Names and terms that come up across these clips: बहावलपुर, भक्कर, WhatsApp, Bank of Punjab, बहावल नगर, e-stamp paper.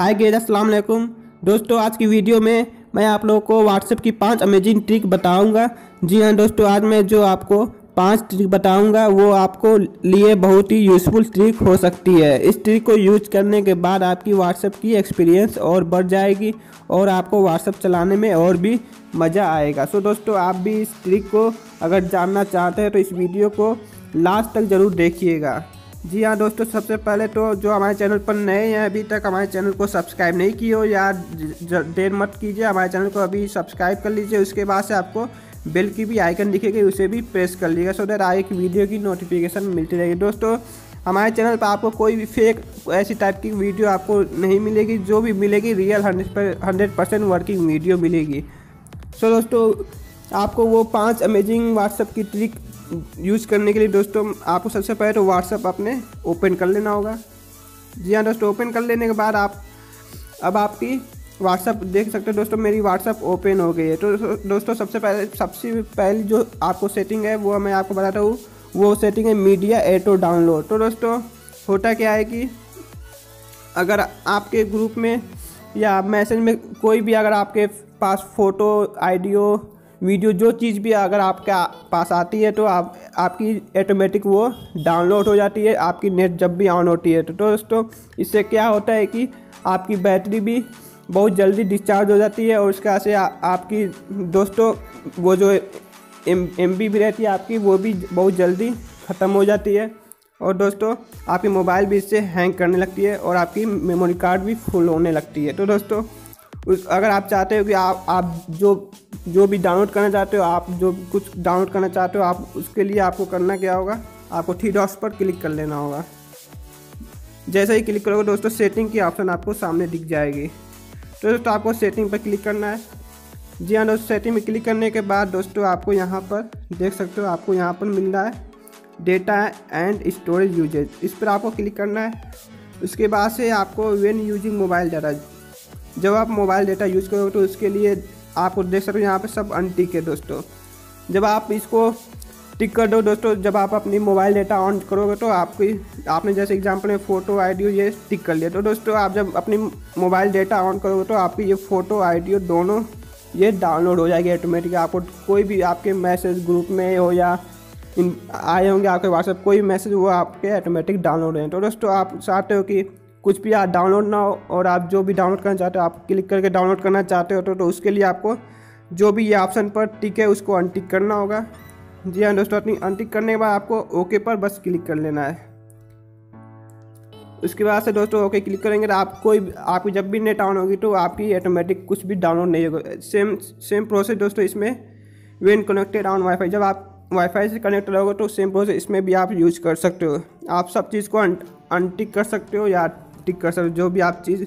Hi guys, अस्सलाम वालेकुम दोस्तों। आज की वीडियो में मैं आप लोगों को व्हाट्सएप की 5 अमेजिंग ट्रिक बताऊंगा। जी हाँ दोस्तों, आज मैं जो आपको 5 ट्रिक बताऊंगा वो आपको लिए बहुत ही यूज़फुल ट्रिक हो सकती है। इस ट्रिक को यूज करने के बाद आपकी व्हाट्सएप की एक्सपीरियंस और बढ़ जाएगी और आपको व्हाट्सएप चलाने में और भी मज़ा आएगा। सो दोस्तों, आप भी इस ट्रिक को अगर जानना चाहते हैं तो इस वीडियो को लास्ट तक ज़रूर देखिएगा। जी हाँ दोस्तों, सबसे पहले तो जो हमारे चैनल पर नए हैं अभी तक हमारे चैनल को सब्सक्राइब नहीं किए हो या देर मत कीजिए, हमारे चैनल को अभी सब्सक्राइब कर लीजिए। उसके बाद से आपको बेल की भी आइकन दिखेगी, उसे भी प्रेस कर लीजिएगा सो दैट आगे की वीडियो की नोटिफिकेशन मिलती रहेगी। दोस्तों, हमारे चैनल पर आपको कोई भी फेक ऐसी टाइप की वीडियो आपको नहीं मिलेगी, जो भी मिलेगी रियल 100% वर्किंग वीडियो मिलेगी। सो दोस्तों, आपको वो 5 अमेजिंग व्हाट्सएप की ट्रिक यूज़ करने के लिए दोस्तों आपको सबसे पहले तो व्हाट्सएप अपने ओपन कर लेना होगा। जी हाँ दोस्तों, ओपन कर लेने के बाद आप अब आपकी व्हाट्सएप देख सकते हो। दोस्तों, मेरी व्हाट्सएप ओपन हो गई है। तो दोस्तों, सबसे पहले जो आपको सेटिंग है वो मैं आपको बताता हूँ। वो सेटिंग है मीडिया एटो डाउनलोड। तो दोस्तों, होता क्या है कि अगर आपके ग्रुप में या मैसेज में कोई भी अगर आपके पास फ़ोटो, आइडियो, वीडियो जो चीज़ भी अगर आपके पास आती है तो आपकी ऑटोमेटिक वो डाउनलोड हो जाती है आपकी नेट जब भी ऑन होती है। तो दोस्तों, इससे क्या होता है कि आपकी बैटरी भी बहुत जल्दी डिस्चार्ज हो जाती है और उसका से आपकी दोस्तों वो जो एमबी भी रहती है आपकी वो भी बहुत जल्दी ख़त्म हो जाती है और दोस्तों आपकी मोबाइल भी इससे हैंग करने लगती है और आपकी मेमोरी कार्ड भी फुल होने लगती है। तो दोस्तों, अगर आप चाहते हो कि आप जो भी डाउनलोड करना चाहते हो, आप जो कुछ डाउनलोड करना चाहते हो, आप उसके लिए आपको करना क्या होगा, आपको थ्री डॉट्स पर क्लिक कर लेना होगा। जैसे ही क्लिक करोगे दोस्तों, सेटिंग की ऑप्शन आपको सामने दिख जाएगी। तो दोस्तों, आपको सेटिंग पर क्लिक करना है। जी हाँ दोस्तों, सेटिंग में क्लिक करने के बाद दोस्तों आपको यहाँ पर देख सकते हो, आपको यहाँ पर मिल रहा है डेटा एंड स्टोरेज यूजेज, इस पर आपको क्लिक करना है। उसके बाद से आपको व्हेन यूजिंग मोबाइल डाटा, जब आप मोबाइल डेटा यूज़ करोगे तो उसके लिए आपको देख सकते हो यहाँ पे सब अनटिक है। दोस्तों, जब आप इसको टिक कर दो दोस्तों, जब आप अपनी मोबाइल डेटा ऑन करोगे तो आपने जैसे एग्जांपल में फ़ोटो, आइडियो ये टिक कर लिया। तो दोस्तों, आप जब अपनी मोबाइल डेटा ऑन करोगे तो आपकी ये फ़ोटो, आइडियो दोनों ये डाउनलोड हो जाएगी ऑटोमेटिक। आपको कोई भी आपके मैसेज ग्रुप में हो या आए होंगे आपके व्हाट्सएप कोई मैसेज, वो आपके ऑटोमेटिक डाउनलोड हैं। तो दोस्तों, आप चाहते हो कि कुछ भी आप डाउनलोड ना हो और आप जो भी डाउनलोड करना चाहते हो आप क्लिक करके डाउनलोड करना चाहते हो तो उसके लिए आपको जो भी ये ऑप्शन पर टिक है उसको अनटिक करना होगा। जी हाँ दोस्तों, अनटिक करने के बाद आपको ओके पर बस क्लिक कर लेना है। उसके बाद से दोस्तों ओके क्लिक करेंगे तो आप आपकी जब भी नेट ऑन होगी तो आपकी ऑटोमेटिक कुछ भी डाउनलोड नहीं होगा। सेम प्रोसेस दोस्तों इसमें व्हेन कनेक्टेड ऑन वाईफाई, जब आप वाईफाई से कनेक्ट रहोगे तो सेम प्रोसेस इसमें भी आप यूज़ कर सकते हो। आप सब चीज़ को अनटिक कर सकते हो या टिक कर सकते हो। जो भी आप चीज़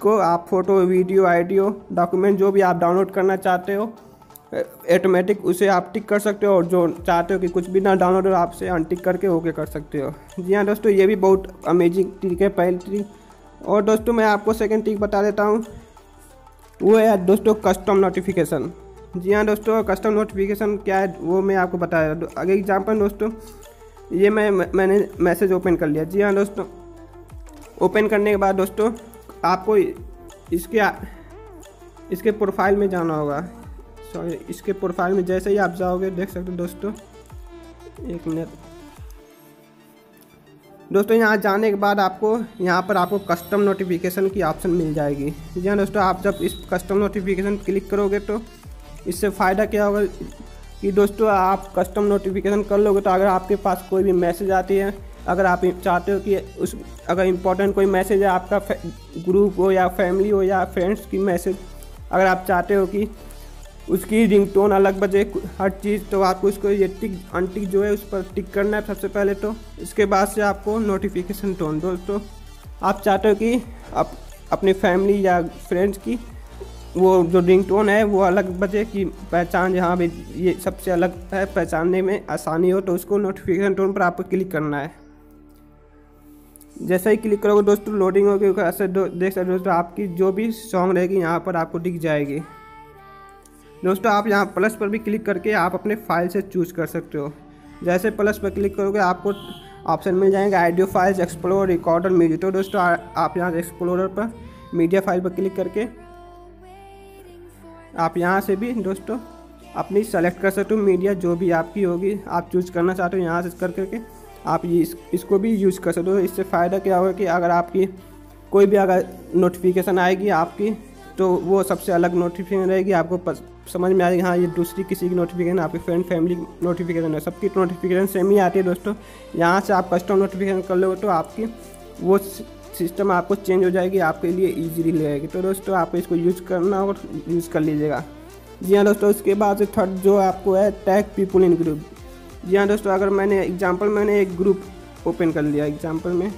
को आप फ़ोटो, वीडियो, आइडियो, डॉक्यूमेंट जो भी आप डाउनलोड करना चाहते हो ऑटोमेटिक उसे आप टिक कर सकते हो और जो चाहते हो कि कुछ भी ना डाउनलोड हो आपसे अनटिक करके ओके कर सकते हो। जी हाँ दोस्तों, ये भी बहुत अमेजिंग ट्रिक है, पहली ट्रिक। और दोस्तों, मैं आपको सेकंड ट्रिक बता देता हूँ, वो है दोस्तों कस्टम नोटिफिकेशन। जी हाँ दोस्तों, कस्टम नोटिफिकेशन क्या है वो मैं आपको बताया। आगे एग्जाम्पल दोस्तों, ये मैंने मैसेज ओपन कर लिया। जी हाँ दोस्तों, ओपन करने के बाद दोस्तों आपको इसके प्रोफाइल में जाना होगा। सॉरी, इसके प्रोफाइल में जैसे ही आप जाओगे देख सकते हो दोस्तों, एक मिनट दोस्तों, यहाँ जाने के बाद आपको यहाँ पर आपको कस्टम नोटिफिकेशन की ऑप्शन मिल जाएगी। जी हाँ दोस्तों, आप जब इस कस्टम नोटिफिकेशन क्लिक करोगे तो इससे फ़ायदा क्या होगा कि दोस्तों आप कस्टम नोटिफिकेशन कर लोगे तो अगर आपके पास कोई भी मैसेज आती है, अगर आप चाहते हो कि अगर इम्पोर्टेंट कोई मैसेज है आपका ग्रुप हो या फैमिली हो या फ्रेंड्स की मैसेज, अगर आप चाहते हो कि उसकी रिंगटोन अलग बजे हर चीज़, तो आपको उसको ये टिक अनटिक जो है उस पर टिक करना है सबसे पहले तो। इसके बाद से आपको नोटिफिकेशन टोन, दोस्तों आप चाहते हो कि आप अपनी फैमिली या फ्रेंड्स की वो जो रिंगटोन है वो अलग बजे की पहचान, जहाँ भी ये सबसे अलग है पहचानने में आसानी हो, तो उसको नोटिफिकेशन टोन पर आपको क्लिक करना है। जैसे ही क्लिक करोगे दोस्तों लोडिंग होगी, ऐसे देख सकते हो दोस्तों आपकी जो भी सॉन्ग रहेगी यहाँ पर आपको दिख जाएगी। दोस्तों, आप यहाँ प्लस पर भी क्लिक करके आप अपने फाइल से चूज़ कर सकते हो। जैसे प्लस पर क्लिक करोगे आपको ऑप्शन मिल जाएंगे audio, files, explore, recorder, music. तो दोस्तों आप यहाँ एक्सप्लोरर पर मीडिया फाइल पर क्लिक करके आप यहाँ से भी दोस्तों अपनी सेलेक्ट कर सकते हो मीडिया जो भी आपकी होगी, आप चूज़ करना चाहते हो यहाँ से कर करके आप ये इसको भी यूज़ कर सकते हो। इससे फ़ायदा क्या होगा कि अगर आपकी कोई भी अगर नोटिफिकेशन आएगी आपकी तो वो सबसे अलग नोटिफिकेशन रहेगी, आपको समझ में आएगी हाँ ये दूसरी किसी की नोटिफिकेशन, आपके फ्रेंड फैमिली नोटिफिकेशन है, सबकी नोटिफिकेशन सेम ही आती है दोस्तों। यहाँ से आप कस्टम नोटिफिकेशन कर लोगे तो आपकी वो सिस्टम आपको चेंज हो जाएगी, आपके लिए ईजी रहेगी। तो दोस्तों आपको इसको यूज़ करना और यूज़ कर लीजिएगा। जी हाँ दोस्तों, उसके बाद से थर्ड जो आपको है टैग पीपल इन ग्रुप। जी हाँ दोस्तों, अगर मैंने एग्जांपल मैंने एक ग्रुप ओपन कर लिया एग्जांपल में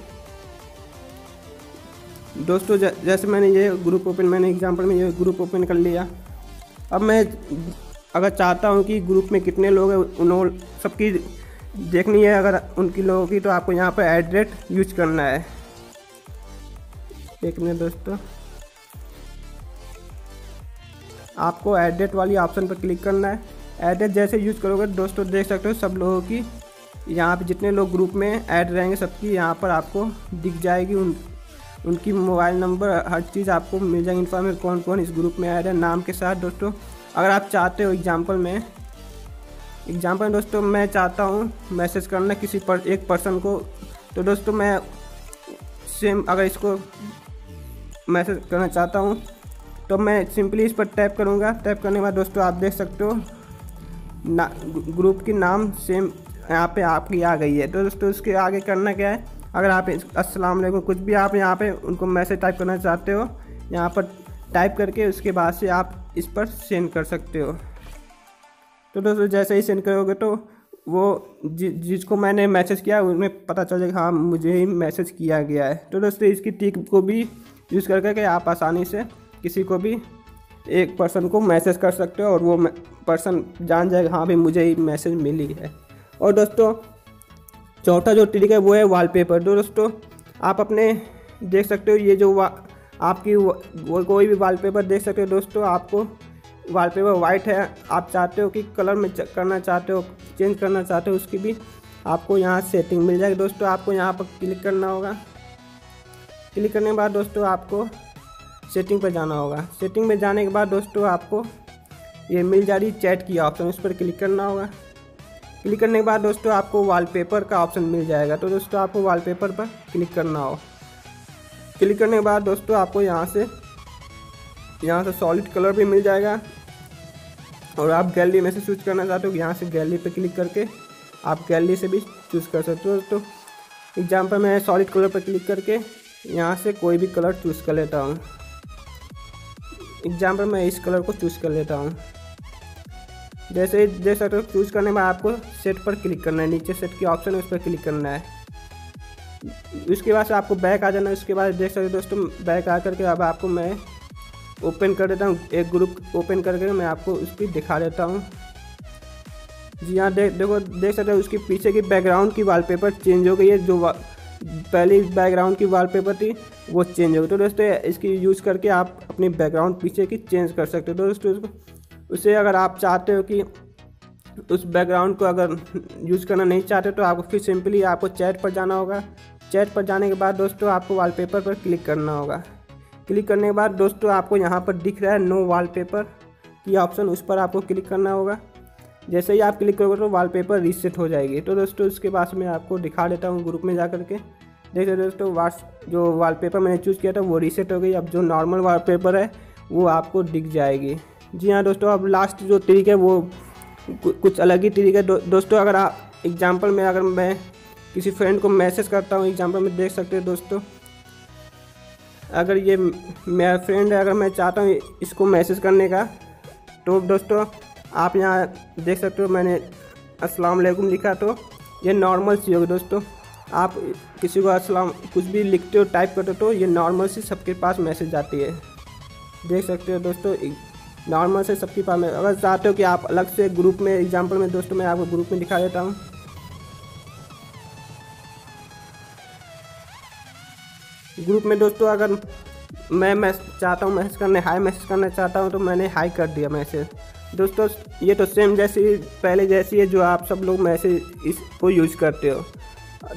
दोस्तों, जैसे मैंने ये ग्रुप ओपन कर लिया। अब मैं अगर चाहता हूँ कि ग्रुप में कितने लोग हैं उन सबकी देखनी है अगर उनकी लोगों की, तो आपको यहाँ पर एड्रेस यूज करना है। एक मिनट दोस्तों, आपको एड्रेस वाली ऑप्शन पर क्लिक करना है। एड्रेस जैसे यूज़ करोगे दोस्तों देख सकते हो सब लोगों की यहाँ पे जितने लोग ग्रुप में ऐड रहेंगे सबकी यहाँ पर आपको दिख जाएगी, उनकी मोबाइल नंबर हर चीज़ आपको मिल जाएगी इन्फॉर्मेशन, कौन कौन इस ग्रुप में ऐड है नाम के साथ। दोस्तों अगर आप चाहते हो एग्जाम्पल में दोस्तों मैं चाहता हूँ मैसेज करना किसी पर एक पर्सन को, तो दोस्तों मैं सेम अगर इसको मैसेज करना चाहता हूँ तो मैं सिंपली इस पर टैप करूँगा। टैप करने के बाद दोस्तों आप देख सकते हो ना ग्रुप की नाम सेम यहाँ पे आपकी आ गई है। तो दोस्तों उसके आगे करना क्या है, अगर आप अस्सलाम वालेकुम कुछ भी आप यहाँ पे उनको मैसेज टाइप करना चाहते हो यहाँ पर टाइप करके उसके बाद से आप इस पर सेंड कर सकते हो। तो दोस्तों जैसे ही सेंड करोगे तो वो जिसको मैंने मैसेज किया उन्हें पता चल जाएगा हाँ मुझे ही मैसेज किया गया है। तो दोस्तों इसकी टिक को भी यूज़ करके आप आसानी से किसी को भी एक पर्सन को मैसेज कर सकते हो और वो पर्सन जान जाएगा हाँ भाई मुझे ही मैसेज मिली है। और दोस्तों चौथा जो ट्रिक है वो है वॉलपेपर। तो दोस्तों आप अपने देख सकते हो ये जो आपकी वो कोई भी वॉलपेपर देख सकते हो दोस्तों। आपको वॉलपेपर वाइट है, आप चाहते हो कि कलर में करना चाहते हो चेंज करना चाहते हो उसकी भी आपको यहाँ सेटिंग मिल जाएगी। दोस्तों आपको यहाँ पर क्लिक करना होगा, क्लिक करने के बाद दोस्तों आपको सेटिंग पर जाना होगा। सेटिंग में जाने के बाद दोस्तों आपको ये मिल जा रही चैट की ऑप्शन, उस पर क्लिक करना होगा। क्लिक करने के बाद दोस्तों आपको वॉलपेपर का ऑप्शन मिल जाएगा। तो दोस्तों आपको वॉलपेपर पर क्लिक करना होगा। क्लिक करने के बाद दोस्तों आपको यहाँ से सॉलिड कलर भी मिल जाएगा और आप गैलरी में से चूज करना चाहते हो यहाँ से गैलरी पर क्लिक करके आप गैलरी से भी चूज़ कर सकते हो। दोस्तों एग्जाम्पल मैं सॉलिड कलर पर क्लिक करके यहाँ से कोई भी कलर चूज़ कर लेता हूँ। एग्जाम्पल मैं इस कलर को चूज़ कर लेता हूँ। जैसे ही देख सकते हो चूज़ करने में आपको सेट पर क्लिक करना है, नीचे सेट की ऑप्शन है उस पर क्लिक करना है। उसके बाद से आपको बैक आ जाना है। उसके बाद देख सकते हो दोस्तों बैक आ करके अब आपको मैं ओपन कर देता हूँ, एक ग्रुप ओपन करके मैं आपको उसकी दिखा देता हूँ। जी हाँ देख सकते हो उसके पीछे की बैकग्राउंड की वॉलपेपर चेंज हो गई है, जो पहली बैकग्राउंड की वॉलपेपर थी वो चेंज हो गई। तो दोस्तों इसकी यूज़ करके आप अपनी बैकग्राउंड पीछे की चेंज कर सकते हो। दोस्तों उसे अगर आप चाहते हो कि उस बैकग्राउंड को अगर यूज़ करना नहीं चाहते तो आपको फिर सिंपली आपको चैट पर जाना होगा। चैट पर जाने के बाद दोस्तों आपको वॉलपेपर पर क्लिक करना होगा। क्लिक करने के बाद दोस्तों आपको यहाँ पर दिख रहा है नो वॉलपेपर की ऑप्शन, उस पर आपको क्लिक करना होगा। जैसे ही आप क्लिक करोगे तो वॉलपेपर रीसेट हो जाएगी। तो दोस्तों उसके बाद मैं आपको दिखा देता हूँ ग्रुप में जा करके। देखिए दोस्तों जो वॉलपेपर मैंने चूज़ किया था वो रीसेट हो गई, अब जो नॉर्मल वॉलपेपर है वो आपको दिख जाएगी। जी हाँ दोस्तों, अब लास्ट जो तरीका है वो कुछ अलग ही तरीका है। दोस्तों अगर आप एग्जाम्पल में अगर मैं किसी फ्रेंड को मैसेज करता हूँ एग्जाम्पल में देख सकते हो दोस्तों, अगर ये मेरा फ्रेंड है अगर मैं चाहता हूँ इसको मैसेज करने का तो दोस्तों आप यहाँ देख सकते हो मैंने अस्सलाम वालेकुम लिखा तो ये नॉर्मल सी होगी। दोस्तों आप किसी को अस्सलाम कुछ भी लिखते हो टाइप करते हो तो ये नॉर्मल सी सबके पास मैसेज आती है। देख सकते हो दोस्तों नॉर्मल से सबके पास। अगर चाहते हो कि आप अलग से ग्रुप में एग्जाम्पल में दोस्तों मैं आपको ग्रुप में दिखा देता हूँ। ग्रुप में दोस्तों अगर मैं चाहता हूँ मैसेज करने हाई मैसेज करना चाहता हूँ तो मैंने हाई कर दिया मैसेज। दोस्तों ये तो सेम जैसी पहले जैसी है जो आप सब लोग मैसेज इसको यूज़ करते हो।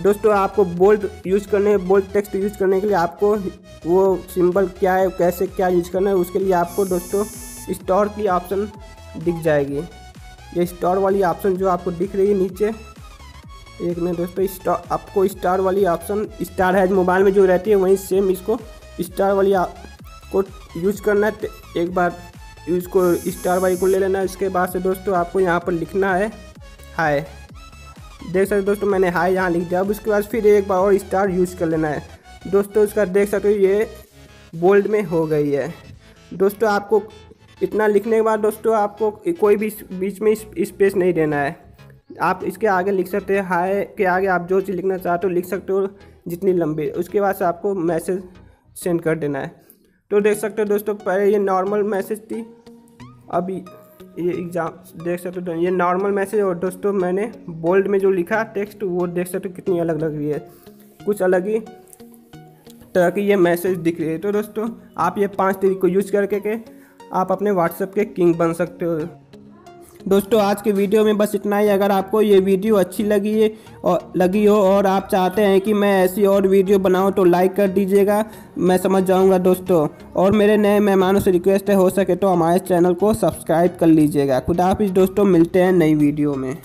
दोस्तों आपको बोल्ड टेक्स्ट यूज़ करने के लिए आपको वो सिंबल क्या है, कैसे क्या यूज़ करना है, उसके लिए आपको दोस्तों स्टोर की ऑप्शन दिख जाएगी। ये स्टोर वाली ऑप्शन जो आपको दिख रही है नीचे एक में दोस्तों, स्टोर आपको स्टार वाली ऑप्शन स्टार हैज मोबाइल में जो रहती है वहीं सेम इसको स्टार वाली को यूज़ करना है। एक बार इसको स्टार वाली को ले लेना है। इसके बाद से दोस्तों आपको यहाँ पर लिखना है हाय, देख सकते दोस्तों मैंने हाय यहाँ लिख दिया। अब उसके बाद फिर एक बार और स्टार यूज़ कर लेना है दोस्तों। उसका देख सकते हो ये बोल्ड में हो गई है दोस्तों। आपको इतना लिखने के बाद दोस्तों आपको कोई भी बीच में स्पेस नहीं देना है। आप इसके आगे लिख सकते हैं, हाय के आगे आप जो चीज़ लिखना चाहते हो लिख सकते हो जितनी लंबी। उसके बाद से आपको मैसेज सेंड कर देना है। तो देख सकते हो दोस्तों पहले ये नॉर्मल मैसेज थी, अभी ये एग्जाम देख सकते हो ये नॉर्मल मैसेज, और दोस्तों मैंने बोल्ड में जो लिखा टेक्स्ट वो देख सकते हो कितनी अलग लग रही है, कुछ अलग ही तरह की ये मैसेज दिख रही है। तो दोस्तों आप ये 5 ट्रिक को यूज़ करके के आप अपने WhatsApp के किंग बन सकते हो। दोस्तों आज के वीडियो में बस इतना ही। अगर आपको ये वीडियो अच्छी लगी हो और आप चाहते हैं कि मैं ऐसी और वीडियो बनाऊं तो लाइक कर दीजिएगा, मैं समझ जाऊंगा दोस्तों। और मेरे नए मेहमानों से रिक्वेस्ट है, हो सके तो हमारे चैनल को सब्सक्राइब कर लीजिएगा। खुदा हाफिज़ दोस्तों, मिलते हैं नई वीडियो में।